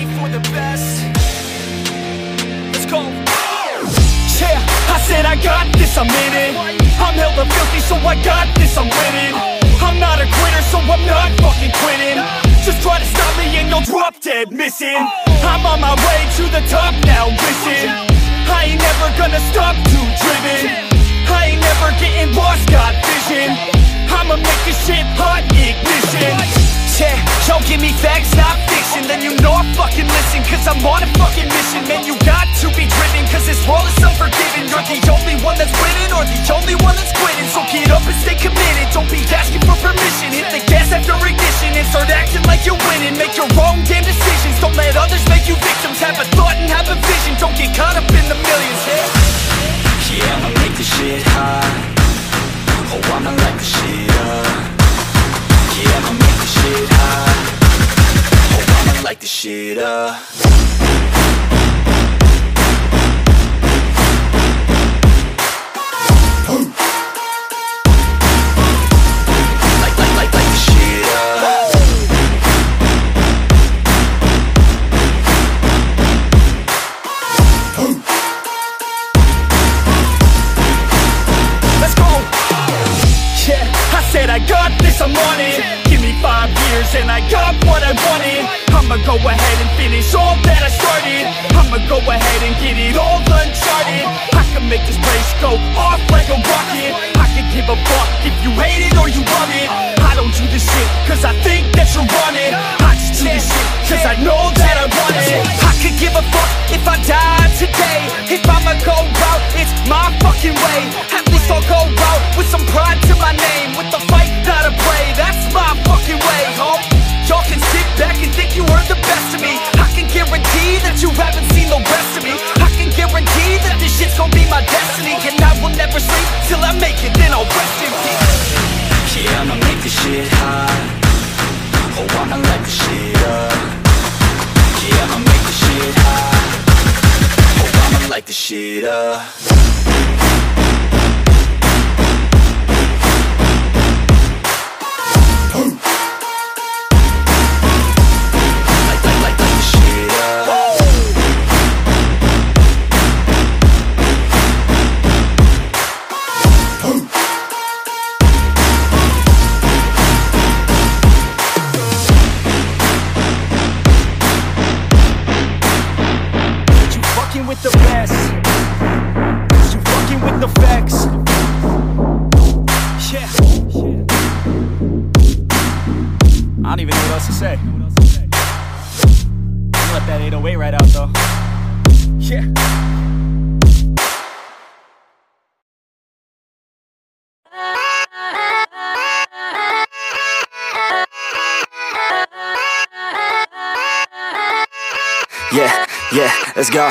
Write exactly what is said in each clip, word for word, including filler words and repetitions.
ready for the best. Let's go. Yeah, I said I got this, I'm in it. I'm hella filthy, so I got this, I'm winning. I'm not a quitter, so I'm not fucking quitting. Just try to stop me and you'll drop dead missing. I'm on my way to the top now, listen. I ain't never gonna stop, too driven. I ain't never getting lost, got vision. I'ma make this shit hot, ignition. Yeah, y'all give me facts, not fiction. Then you know I fucking listen, cause I'm on a fucking mission. Man, you got to be driven, cause this world is unforgiving. You're the only one that's winning, or the only one that's quitting. So get up and stay committed, don't be asking for permission. Hit the gas after ignition, and start acting like you're winning. Make your own damn decisions, don't let others make you victims. Have a thought and have a vision, don't get caught up in the millions. Yeah, yeah, I'ma make this shit hot. Oh, I'ma light this shit up. Yeah, I'ma make this shit high. Oh, I'ma light this shit up. Light, light, light, light this shit up. Let's go. Yeah, I said I got this, I'm on it. Five years and I got what I wanted. I'ma go ahead and finish all that I started. I'ma go ahead and get it all uncharted. I can make this place go off like a rocket. I can give a fuck if you hate it or you love it. I don't do this shit cause I think that you're on it. I just do this shit cause I know that I want it. I could give a fuck if I die today. If I'ma go out, it's my fucking way. At least I'll go out with some pride to my name. With the fight, not a play, that's my fucking way, ho. Y'all can sit back and think you heard the best of me. I can guarantee that you haven't seen the rest of me. I can guarantee that this shit's gonna be my destiny. And I will never sleep till I make it, then I'll rest in peace. Yeah, I'ma make this shit hot. Oh, I'ma light this shit up. Yeah, I'ma make this shit hot. Oh, I'ma light this shit up. With the best, cause you fucking with the facts. Yeah. I don't even know what else to say. I'm gonna let that eight oh eight right out though. Yeah. Yeah, let's go.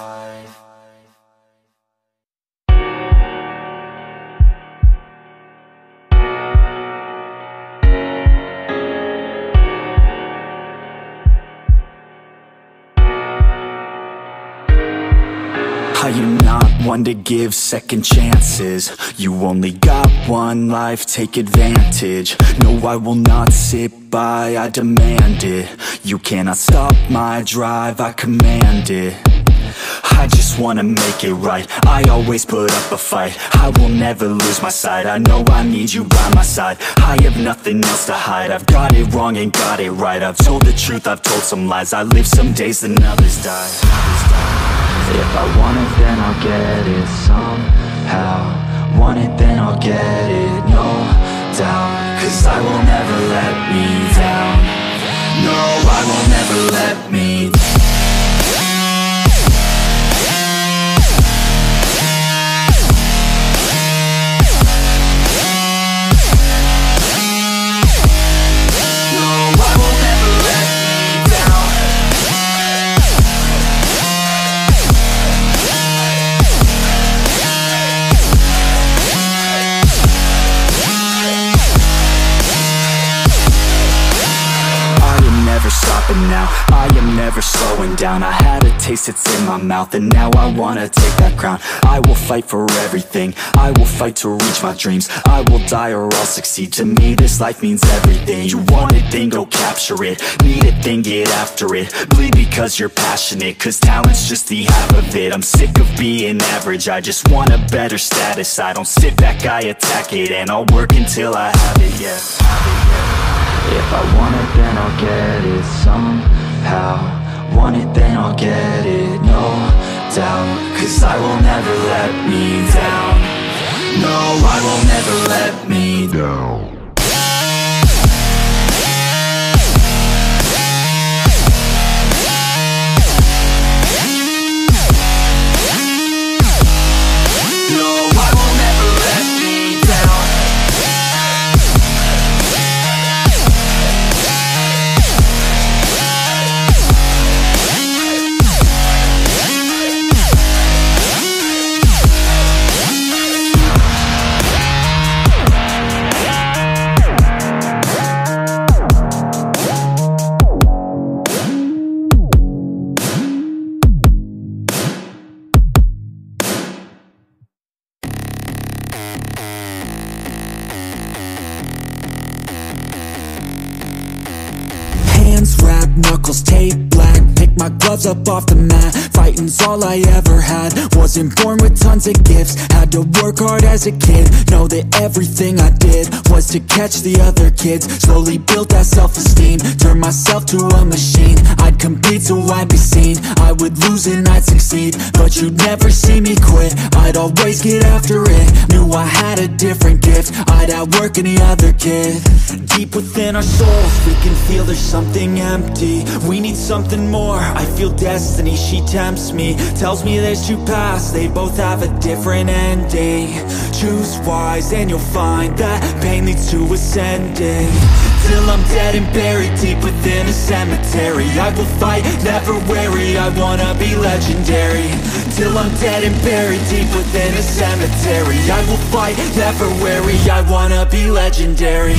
Are you not one to give second chances? You only got one life, take advantage. No, I will not sit by, I demand it. You cannot stop my drive, I command it. I just wanna make it right. I always put up a fight. I will never lose my sight. I know I need you by my side. I have nothing else to hide. I've got it wrong and got it right. I've told the truth, I've told some lies. I live some days and others die. Others die. If I want it, then I'll get it somehow. Want it, then I'll get it, no doubt. Cause I will never let me down. No, I will never let me down. Now I am never slowing down. I had a taste, it's in my mouth, and now I wanna take that crown. I will fight for everything, I will fight to reach my dreams. I will die or I'll succeed. To me this life means everything. You want it, then go capture it. Need it, then get after it. Bleed because you're passionate, cause talent's just the half of it. I'm sick of being average, I just want a better status. I don't sit back, I attack it, and I'll work until I have it, yeah, have it, yeah. If I want it, then I'll get it somehow. Want it, then I'll get it, no doubt. Cause I will never let me down. No, I will never let me down. Knuckles, tape black, pick my gloves up off the mat. Fighting's all I ever had, wasn't born with tons of gifts. Had to work hard as a kid, know that everything I did was to catch the other kids. Slowly built that self-esteem, turned myself to a machine. I'd compete so I'd be seen, I would lose and I'd succeed. But you'd never see me quit, I'd always get after it. Knew I had a different gift, I'd outwork any other kid. Deep within our souls, we can feel there's something empty. We need something more, I feel destiny, she tempts me. Tells me there's two paths, they both have a different ending. Choose wise and you'll find that pain leads to ascending. Till I'm dead and buried deep within a cemetery. I will fight, never weary, I wanna be legendary. Till I'm dead and buried deep within a cemetery. I will fight, never weary, I wanna be legendary.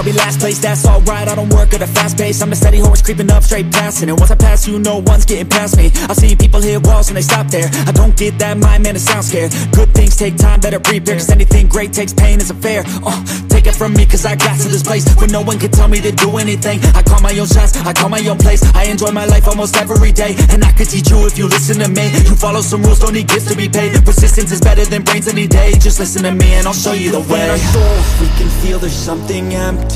I'll be last place, that's alright. I don't work at a fast pace, I'm a steady horse creeping up, straight passing. And once I pass you, no one's getting past me. I've seen people hit walls and they stop there. I don't get that mind, man, it sounds scared. Good things take time, better prepare, cause anything great takes pain, it's unfair. uh, Take it from me, cause I got to this place where no one can tell me to do anything. I call my own shots, I call my own place. I enjoy my life almost every day, and I could teach you if you listen to me. You follow some rules, don't need gifts to be paid. Persistence is better than brains any day. Just listen to me and I'll show you the way. In our souls we can feel there's something empty.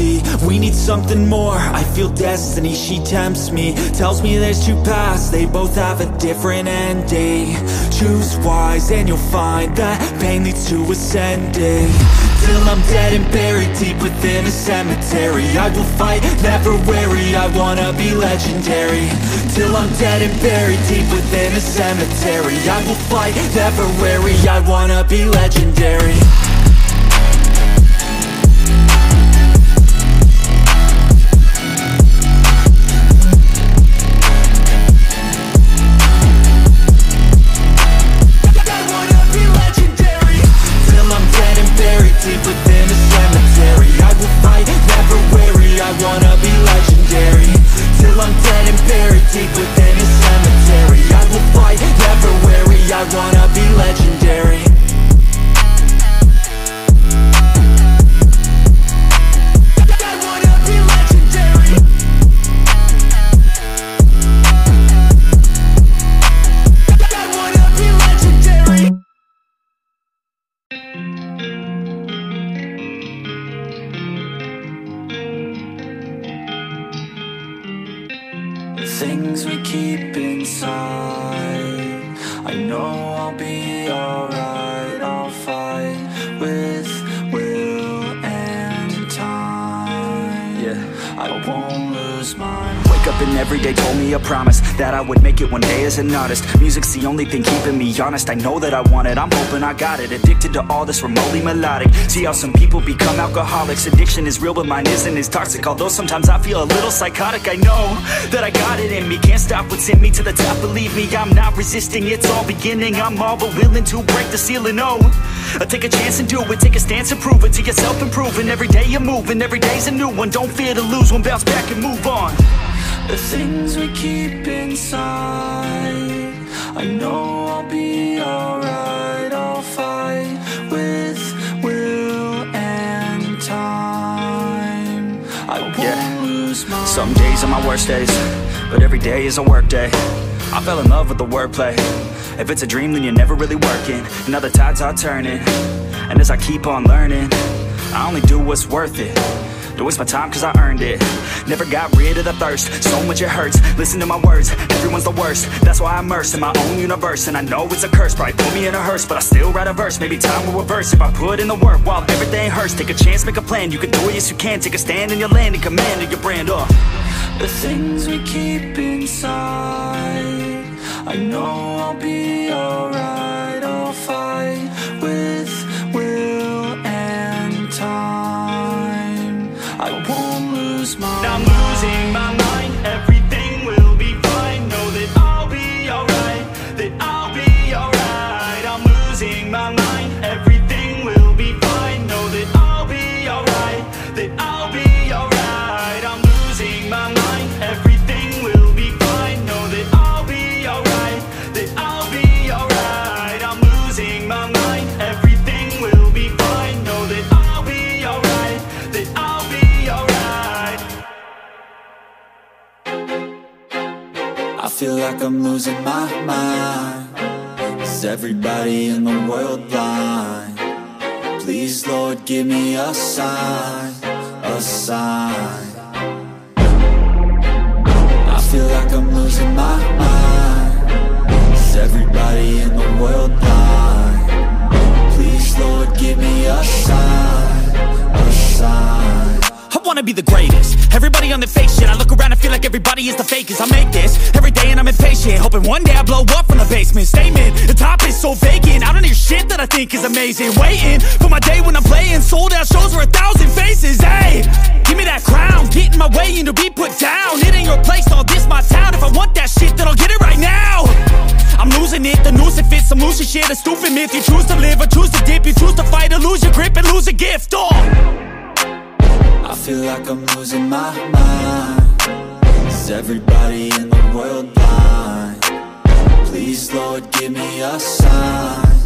We need something more. I feel destiny, she tempts me. Tells me there's two paths, they both have a different ending. Choose wise and you'll find that pain leads to ascending. Till I'm dead and buried deep within a cemetery, I will fight, never weary, I wanna be legendary. Till I'm dead and buried deep within a cemetery, I will fight, never weary, I wanna be legendary. Things we keep inside, I know I'll be alright. I'll fight with will and time. Yeah, I won't lose mine. Wake up and every day told me a promise that I would make it one day as an artist. Music's the only thing keeping me honest. I know that I want it, I'm hoping I got it. Addicted to all this remotely melodic. See how some people become alcoholics. Addiction is real but mine isn't as toxic. Although sometimes I feel a little psychotic. I know that I got it in me. Can't stop what's in me to the top. Believe me, I'm not resisting. It's all beginning. I'm all but willing to break the ceiling. Oh, I'll take a chance and do it. Take a stance and prove it to yourself. Improving every day you're moving. Every day's a new one. Don't fear to lose one. Bounce back and move on. The things we keep inside, I know I'll be alright. I'll fight with will and time. I won't yeah. lose my. Some days are my worst days, but every day is a work day. I fell in love with the wordplay. If it's a dream, then you're never really working. And now the tides are turning, and as I keep on learning, I only do what's worth it. Don't waste my time cause I earned it. Never got rid of the thirst, so much it hurts. Listen to my words, everyone's the worst. That's why I'm immersed in my own universe. And I know it's a curse, probably put me in a hearse, but I still write a verse, maybe time will reverse. If I put in the work while everything hurts, take a chance, make a plan, you can do it, yes you can. Take a stand in your land, in command of your brand. uh. The things we keep inside, I know I'll be alright. I'll fight with will and time. I won't lose my mind. I'm losing my mind. Everything will be fine. Know that I'll be alright. That I'll be alright. I'm losing my mind. Everything will be fine. Know that I'll be alright. That I'll be alright. I'm losing my mind. Everything will be fine. Know that I'll be alright. That I'll be alright. I'm losing my mind. Everything will be fine. Know that I'll be alright. That I'll I feel like I'm losing my mind. Is everybody in the world blind? Please, Lord, give me a sign, a sign. I feel like I'm losing my mind. Is everybody in the world blind? Please, Lord, give me a sign, a sign. I wanna be the greatest. Everybody on the fake shit. I look around and feel like everybody is the fakest. I make this every day and I'm impatient, hoping one day I blow up from the basement. Statement, the top is so vacant. I don't hear shit that I think is amazing. Waiting for my day when I'm playing sold out shows for a thousand faces. Hey, give me that crown, get in my way and to be put down. It ain't your place, all this my town. If I want that shit, then I'll get it right now. I'm losing it, the noose it fits, some loosey shit. A stupid myth, you choose to live or choose to dip. You choose to fight or lose your grip and lose a gift. Oh, feel like I'm losing my mind. Is everybody in the world blind? Please, Lord, give me a sign,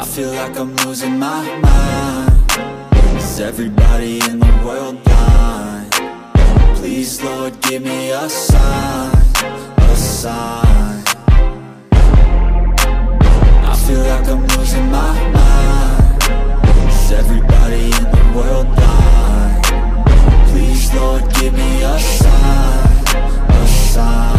I feel like I'm losing my mind. Is everybody in the world blind? Please, Lord, give me a sign, a sign. I feel like I'm losing my mind. Is everybody in the world blind? Please, Lord, give me a sign, a sign.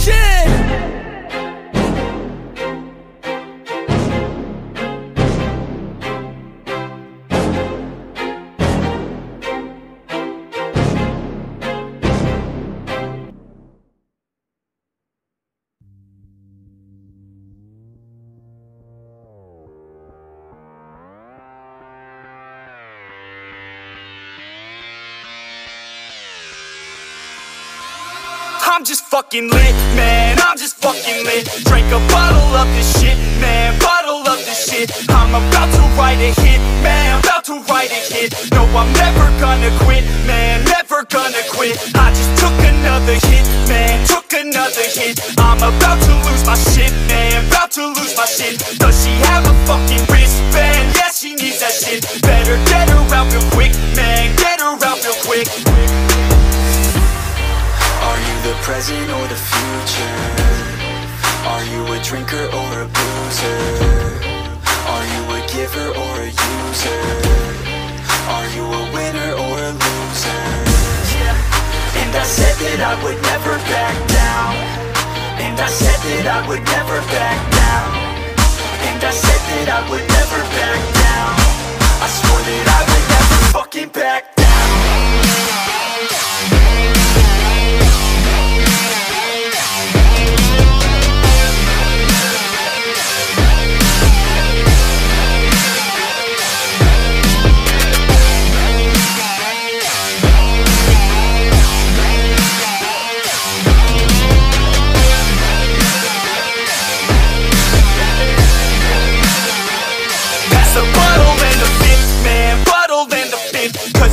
shit. I'm just fucking lit, man, I'm just fucking lit. Drink a bottle of this shit, man, bottle of this shit. I'm about to write a hit, man, about to write a hit. No, I'm never gonna quit, man, never gonna quit. I just took another hit, man, took another hit. I'm about to lose my shit, man, about to lose my shit. Does she have a fucking wristband? Yeah, she needs that shit. Better get her out real quick, man, get her out real quick. Are you the present or the future? Are you a drinker or a boozer? Are you a giver or a user? Are you a winner or a loser? Yeah. And I said that I would never back down. And I said that I would never back down. And I said that I would never back down. I swore that I would never fucking back down.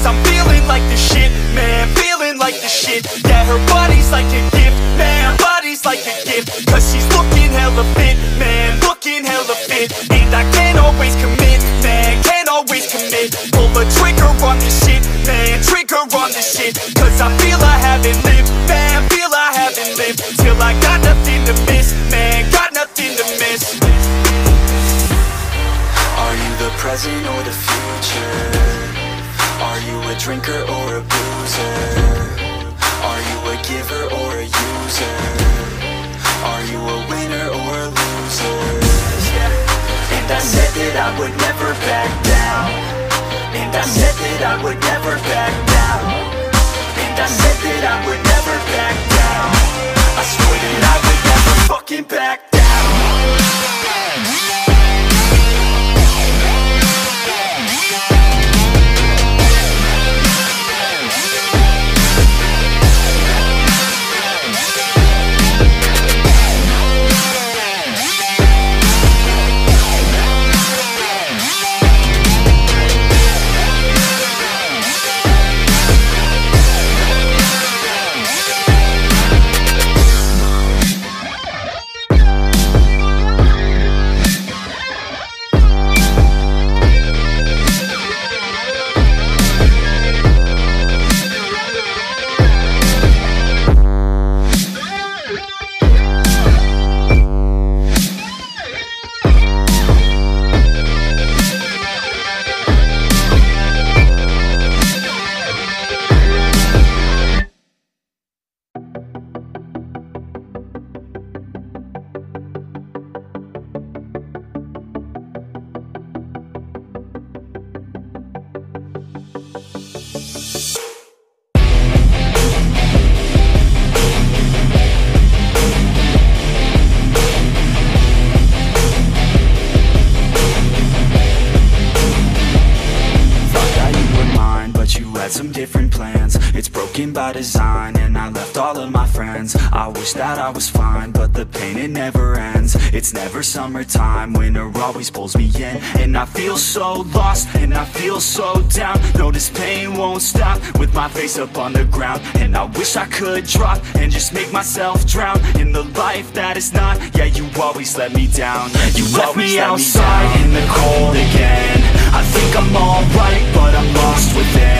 I'm feeling like the shit, man, feeling like the shit. Yeah, her body's like a gift, man, body's like a gift. Cause she's looking hella fit, man, looking hella fit. And I can't always commit, man, can't always commit. Pull the trigger on this shit, man, trigger on this shit. Cause I feel I haven't lived, man, feel I haven't lived. Till I got nothing to miss, man, got nothing to miss. Are you the present or the future? Are you a drinker or a boozer? Are you a giver or a user? Are you a winner or a loser? Yeah. And I said that I would never back down. And I said that I would never back down. And I said that I would never back down. I swore that I would never fucking back down. but you had some different plans. It's broken by design, and I left all of my friends. I wish that I was fine, but the pain, it never ends. It's never summertime, winter always pulls me in. And I feel so lost, and I feel so down. No, this pain won't stop, with my face up on the ground. And I wish I could drop, and just make myself drown in the life that is not. Yeah, you always let me down. You left me outside in the cold again. I think I'm alright, but I'm lost within.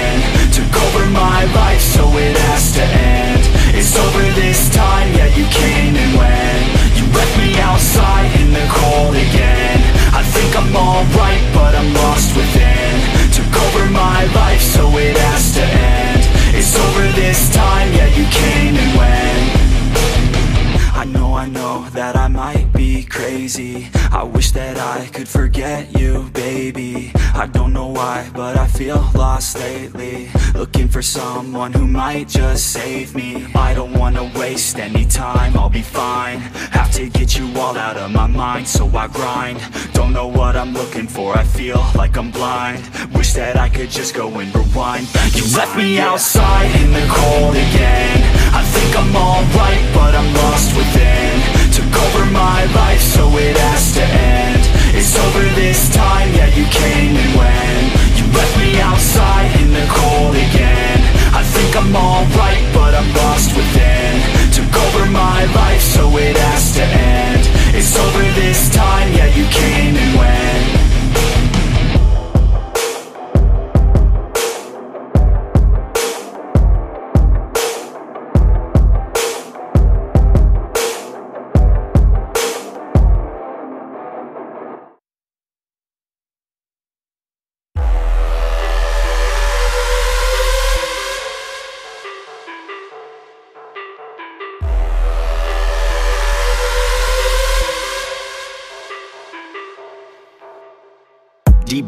Took over my life, so it has to end. It's over this time, yeah, you came and went. You left me outside in the cold again. I think I'm alright, but I'm lost within. Took over my life, so it has to end. It's over this time, yeah, you came and went. I know, I know that I might be crazy. I wish that I could forget you, baby. I don't know why, but I feel lost lately. Looking for someone who might just save me. I don't wanna waste any time, I'll be fine. Have to get you all out of my mind, so I grind. Don't know what I'm looking for, I feel like I'm blind. Wish that I could just go and rewind. You left me outside in the cold again. I think I'm alright, but I'm lost within. Took over my life, so it has to end. It's over this time, yeah, you came and went. You left me outside in the cold again. I think I'm alright, but I'm lost within. Took over my life, so it has to end. It's over this time, yeah, you came and went. Deep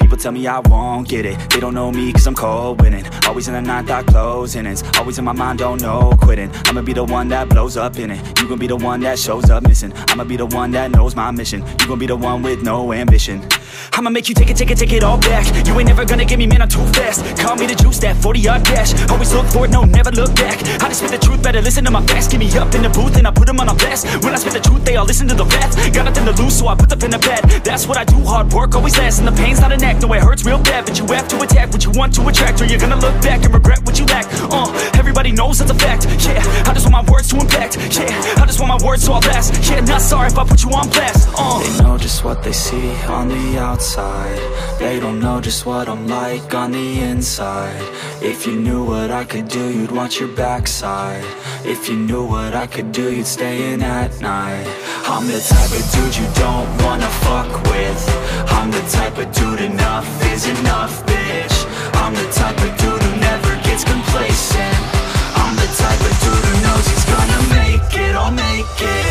People tell me I won't get it. They don't know me cause I'm cold winning. Always in the ninth, I close in it. Always in my mind, don't know quitting. I'ma be the one that blows up in it. You gon' be the one that shows up missing. I'ma be the one that knows my mission. You gon' be the one with no ambition. I'ma make you take it, take it, take it all back. You ain't never gonna get me, man, I'm too fast. Call me the juice, that forty-yard dash. Always look forward, no, never look back. I just spit the truth, better listen to my facts. Get me up in the booth and I put them on a blast. When I spit the truth, they all listen to the facts. Got nothing to lose, so I put the pen to bed. That's what I do, hard work always lasts. And the pain's not an act. No, it hurts real bad, but you have to attack what you want to attract, or you're gonna look back and regret what you lack. Uh, everybody knows that's a fact. Yeah, I just want my words to impact. Yeah, I just want my words to all last. Yeah, not sorry if I put you on blast. Uh. They know just what they see on the outside. They don't know just what I'm like on the inside. If you knew what I could do, you'd watch your backside. If you knew what I could do, you'd stay in at night. I'm the type of dude you don't wanna fuck with. I'm the type of dude enough. Enough is enough, bitch. I'm the type of dude who never gets complacent. I'm the type of dude who knows he's gonna make it, I'll make it.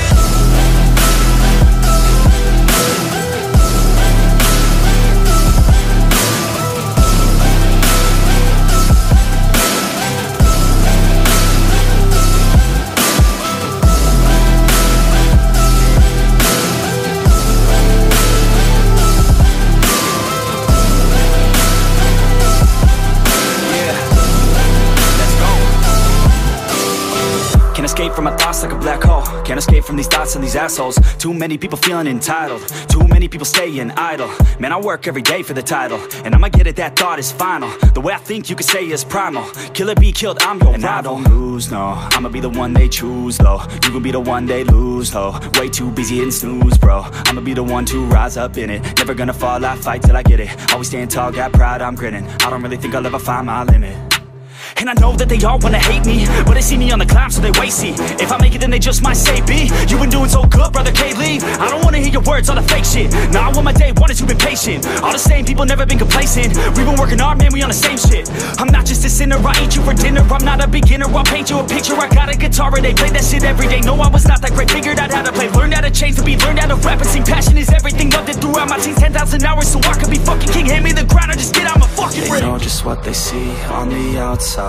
Escape from my thoughts like a black hole. Can't escape from these thoughts and these assholes. Too many people feeling entitled. Too many people staying idle. Man, I work every day for the title, and I'ma get it, that thought is final. The way I think you could say is primal. Kill it, be killed, I'm your and rival. I don't lose, no. I'ma be the one they choose, though. You gon' be the one they lose, though. Way too busy in snooze, bro. I'ma be the one to rise up in it. Never gonna fall, I fight till I get it. Always stand tall, got pride, I'm grinning. I don't really think I'll ever find my limit. And I know that they all wanna hate me, but they see me on the climb, so they wait, see. If I make it, then they just might say, B, you been doing so good, brother, can't leave. I don't wanna hear your words, all the fake shit. Nah, I want my day one is you've been patient. All the same people, never been complacent. We've been working hard, man, we on the same shit. I'm not just a sinner, I eat you for dinner. I'm not a beginner, I'll paint you a picture. I got a guitar and they play that shit every day. No, I was not that great, figured out how to play. Learned how to change to be, learned how to rap and sing. Passion is everything, loved it throughout my teens. ten thousand hours, so I could be fucking king. Hand me the ground or just get out my fucking ring. They know just what they see on the outside.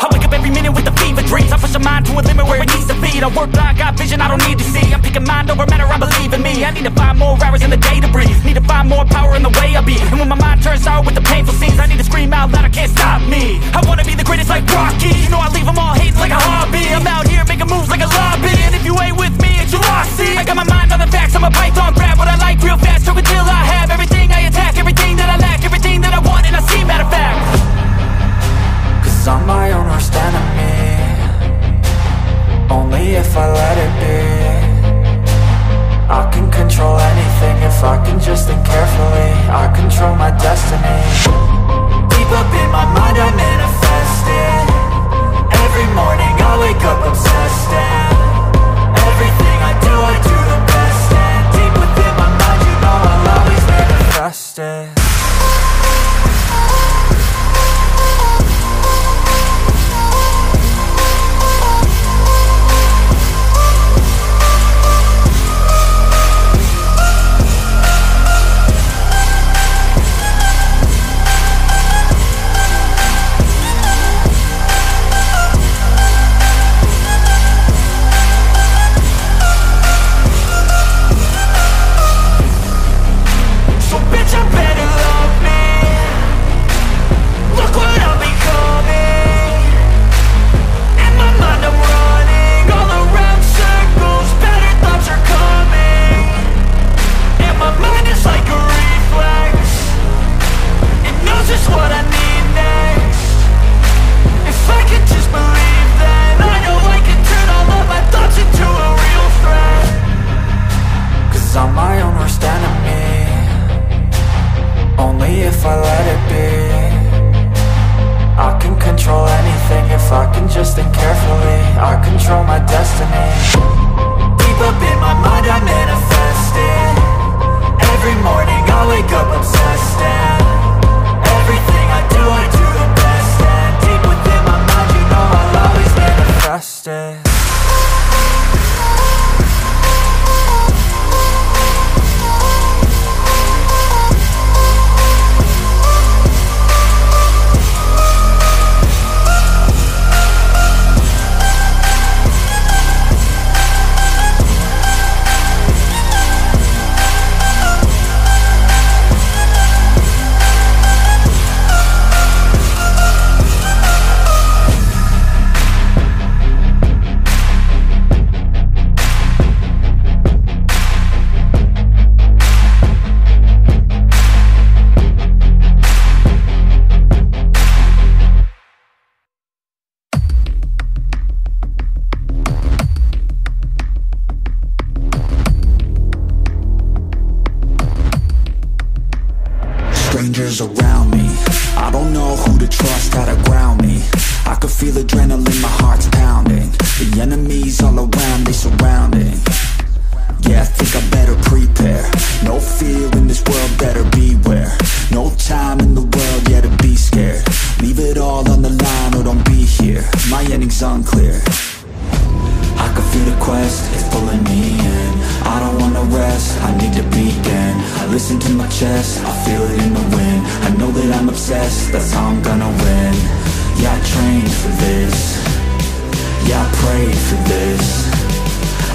I wake up every minute with a fever dreams. I push my mind to a limit where it needs to be. I work blind, got vision I don't need to see. I'm picking mind over matter, I believe in me. I need to find more hours in the day to breathe. Need to find more power in the way I be. And when my mind turns out with the painful scenes, I need to scream out loud, I can't stop me. I wanna be the greatest like Rocky. You know I leave them all hating like a hobby. I'm out here making moves like a lobby. And if you ain't with me, it's your loss. See, I got my mind on the facts, I'm a python. Grab what I like real fast, choke until I have everything I attack, everything that I lack, everything that I want and I see, matter of fact. Cause I'm my own worst enemy. Only if I let it be. I can control anything if I can just think carefully. I control my destiny. Deep up in my mind I manifest it. Every morning I wake up obsessed and everything I do I do the best. And deep within my mind you know I'll always manifest it. I feel it in the wind. that's how I'm gonna win. Yeah, I trained for this. Yeah, I prayed for this.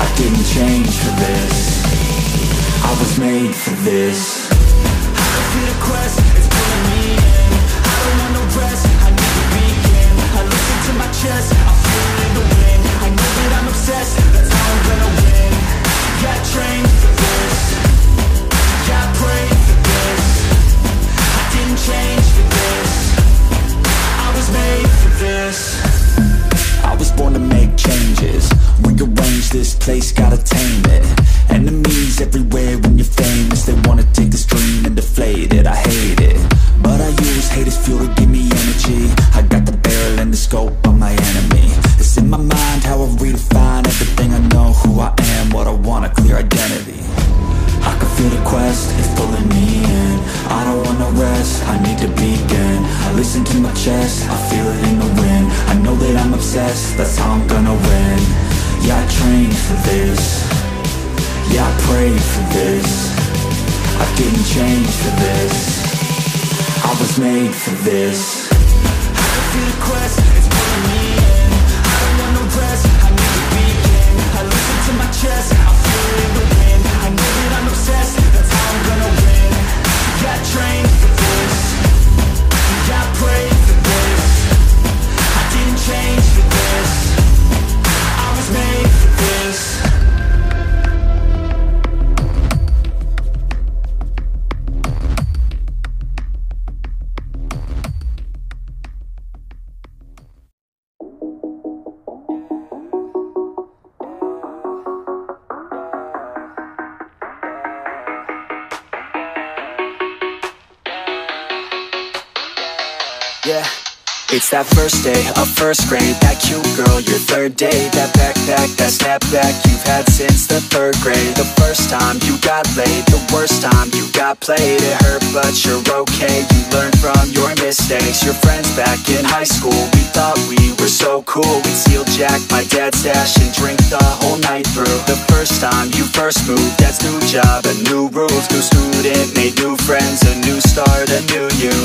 I didn't change for this. I was made for this. I feel the quest, it's pulling me in. I don't want no rest, I need to begin. I listen to my chest, I feel it in the wind. I know that I'm obsessed, that's how I'm gonna win. Yeah, I trained for this. Yeah, I prayed for this. I didn't change for this. I was made for this. I was born to make changes. Rearrange this place, gotta tame it. Enemies everywhere when you're famous. They wanna take this dream and deflate it. I hate it, but I use hate as fuel to give me energy. I got the barrel and the scope on my enemy. It's in my mind how I redefine everything I know. Who I am, what I want, a clear identity. I can feel the quest, it's pulling me in. I don't wanna rest, I need to begin. I listen to my chest, I feel it in the wind. I know that I'm obsessed, that's how I'm gonna win. Yeah, I trained for this. Yeah, I prayed for this. I didn't change for this. I was made for this. I can feel the quest, it's pulling me in. I don't wanna rest, I need to begin. I listen to my chest, I feel it in the wind. I know that I'm obsessed, that's how I'm gonna win. Yeah, I trained for this. Yeah, I prayed for this. I didn't change for this. I was made for this. It's that first day of first grade, that cute girl, your third date. That backpack, that snapback you've had since the third grade. The first time you got laid, the worst time you got played. It hurt but you're okay, you learn from your mistakes. Your friends back in high school, we thought we were so cool. We'd steal Jack, my dad's stash, and drink the whole night through. The first time you first moved, that's new job and new rules. New student, made new friends, a new start, a new you.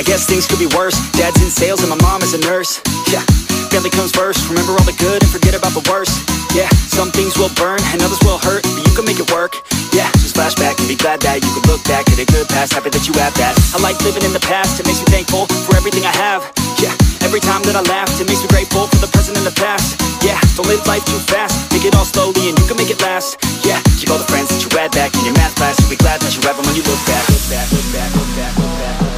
I guess things could be worse, dad's in sales and my mom is a nurse. Yeah, family comes first. Remember all the good and forget about the worst. Yeah, some things will burn and others will hurt, but you can make it work. Yeah, just flashback and be glad that you can look back at a good past. Happy that you have that. I like living in the past, it makes me thankful for everything I have. Yeah, every time that I laugh, it makes me grateful for the present and the past. Yeah, don't live life too fast, take it all slowly and you can make it last. Yeah, keep all the friends that you had back in your math class. You'll be glad that you have them when you look back. Look back, look back, look back, look back, look back.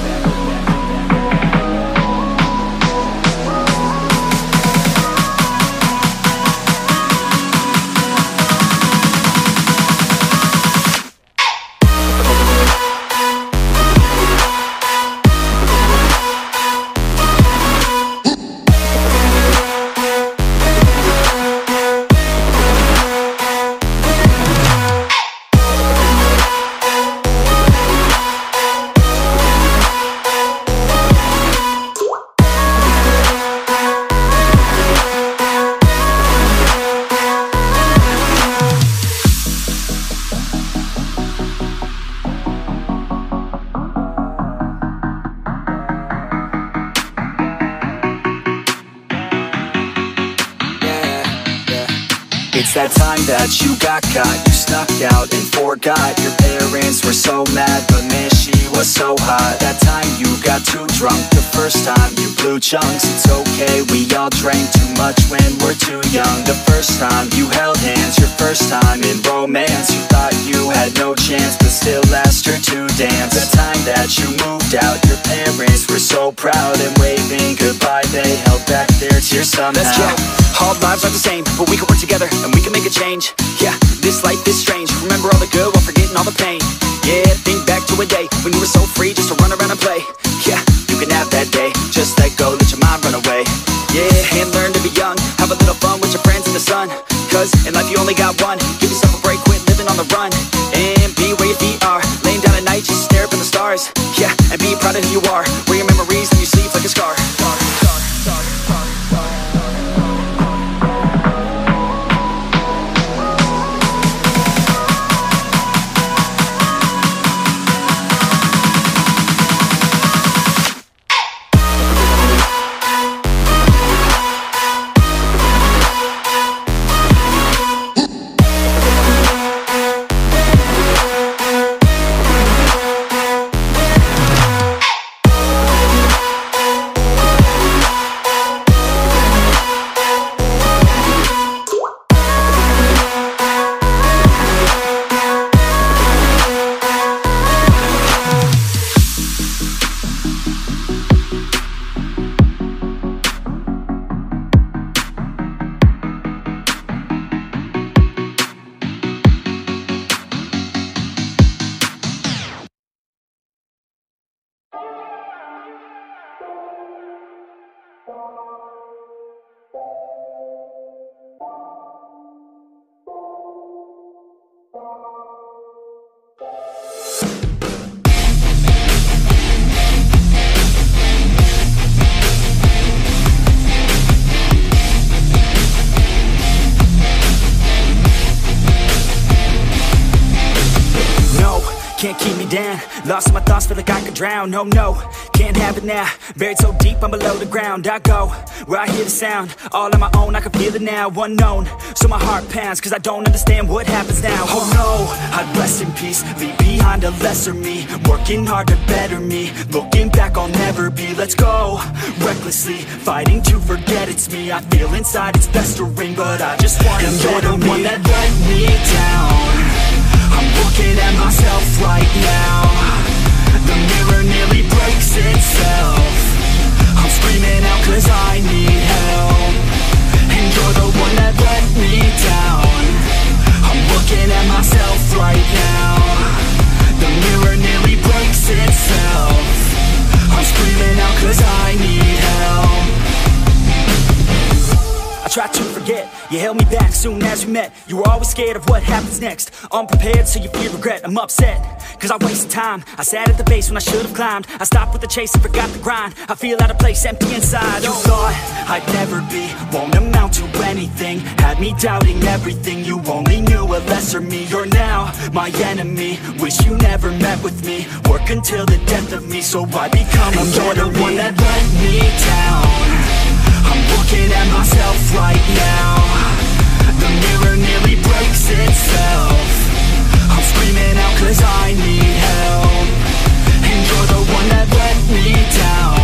It's that time that you got caught, you snuck out and forgot. Your parents were so mad, but man, she was so hot. That time you got too drunk, the first time you blew chunks. It's okay, we all drank too much when we're too young. The first time you held hands, your first time in romance. You thought you had no chance, but still asked her to dance. The time that you moved out, your parents were so proud, and waving goodbye, they held back their tears somehow. That's true. All lives are the same, but we can work together and we can make a change. Yeah, this life is strange. Remember all the good while forgetting all the pain. Yeah, think back to a day when you were so free just to run around and play. Yeah, you can have that day. Just let go, let your mind run away. Yeah, and learn to be young. Have a little fun with your friends in the sun. Cause in life you only got one. Give yourself a break, quit living on the run. And be where your feet are. Laying down at night, just stare up at the stars. Yeah, and be proud of who you are. Wear your memories and you sleep like a scar. Star, star, star, star, star. Can't keep me down, lost my thoughts, feel like I could drown. No, no, can't have it now, buried so deep I'm below the ground. I go, where I hear the sound, all on my own, I can feel it now. Unknown, so my heart pounds, cause I don't understand what happens now. Oh no, I'd rest in peace, leave behind a lesser me. Working hard to better me, looking back I'll never be. Let's go, recklessly, fighting to forget it's me. I feel inside it's festering, but I just want to get you're the me. One that let me down. I'm looking at myself right now. The mirror nearly breaks itself. I'm screaming out cause I need help. And you're the one that let me down. I'm looking at myself right now. The mirror nearly breaks itself. I'm screaming out cause I need help. I try to forget, you held me back soon as we met. You were always scared of what happens next, unprepared so you feel regret. I'm upset, cause I wasted time. I sat at the base when I should've climbed. I stopped with the chase and forgot the grind. I feel out of place, empty inside. You thought I'd never be, won't amount to anything. Had me doubting everything, you only knew a lesser me. You're now my enemy, wish you never met with me. Work until the death of me, so I become a you're the one that let me down. I'm looking at myself right now. The mirror nearly breaks itself. I'm screaming out cause I need help. And you're the one that let me down.